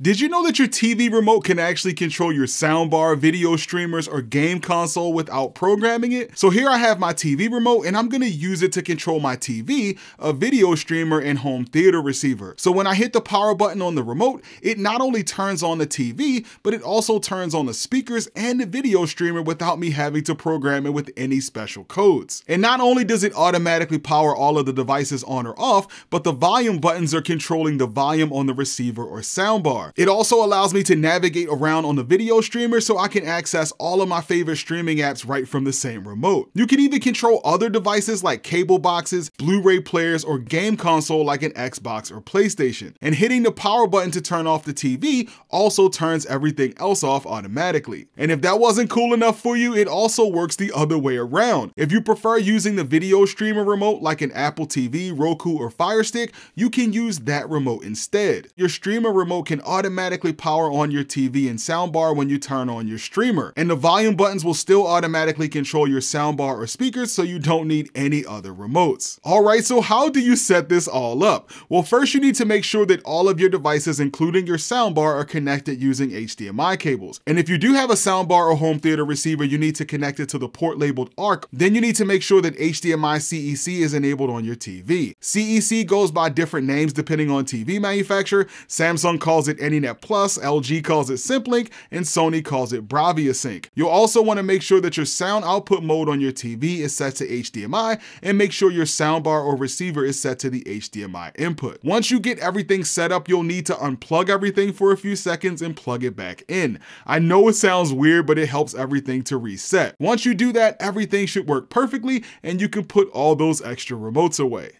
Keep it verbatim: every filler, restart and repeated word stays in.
Did you know that your T V remote can actually control your soundbar, video streamers, or game console without programming it? So here I have my T V remote and I'm gonna use it to control my T V, a video streamer, and home theater receiver. So when I hit the power button on the remote, it not only turns on the T V, but it also turns on the speakers and the video streamer without me having to program it with any special codes. And not only does it automatically power all of the devices on or off, but the volume buttons are controlling the volume on the receiver or soundbar. It also allows me to navigate around on the video streamer so I can access all of my favorite streaming apps right from the same remote. You can even control other devices like cable boxes, Blu-ray players, or game console like an Xbox or PlayStation. And hitting the power button to turn off the T V also turns everything else off automatically. And if that wasn't cool enough for you, it also works the other way around. If you prefer using the video streamer remote like an Apple T V, Roku, or Fire Stick, you can use that remote instead. Your streamer remote can automatically automatically power on your T V and soundbar when you turn on your streamer. And the volume buttons will still automatically control your soundbar or speakers, so you don't need any other remotes. All right, so how do you set this all up? Well, first you need to make sure that all of your devices, including your soundbar, are connected using H D M I cables. And if you do have a soundbar or home theater receiver, you need to connect it to the port labeled A R C. Then you need to make sure that H D M I C E C is enabled on your T V. C E C goes by different names depending on T V manufacturer. Samsung calls it Net Plus, L G calls it Simplink, and Sony calls it Bravia Sync. You'll also want to make sure that your sound output mode on your T V is set to H D M I, and make sure your soundbar or receiver is set to the H D M I input. Once you get everything set up, you'll need to unplug everything for a few seconds and plug it back in. I know it sounds weird, but it helps everything to reset. Once you do that, everything should work perfectly, and you can put all those extra remotes away.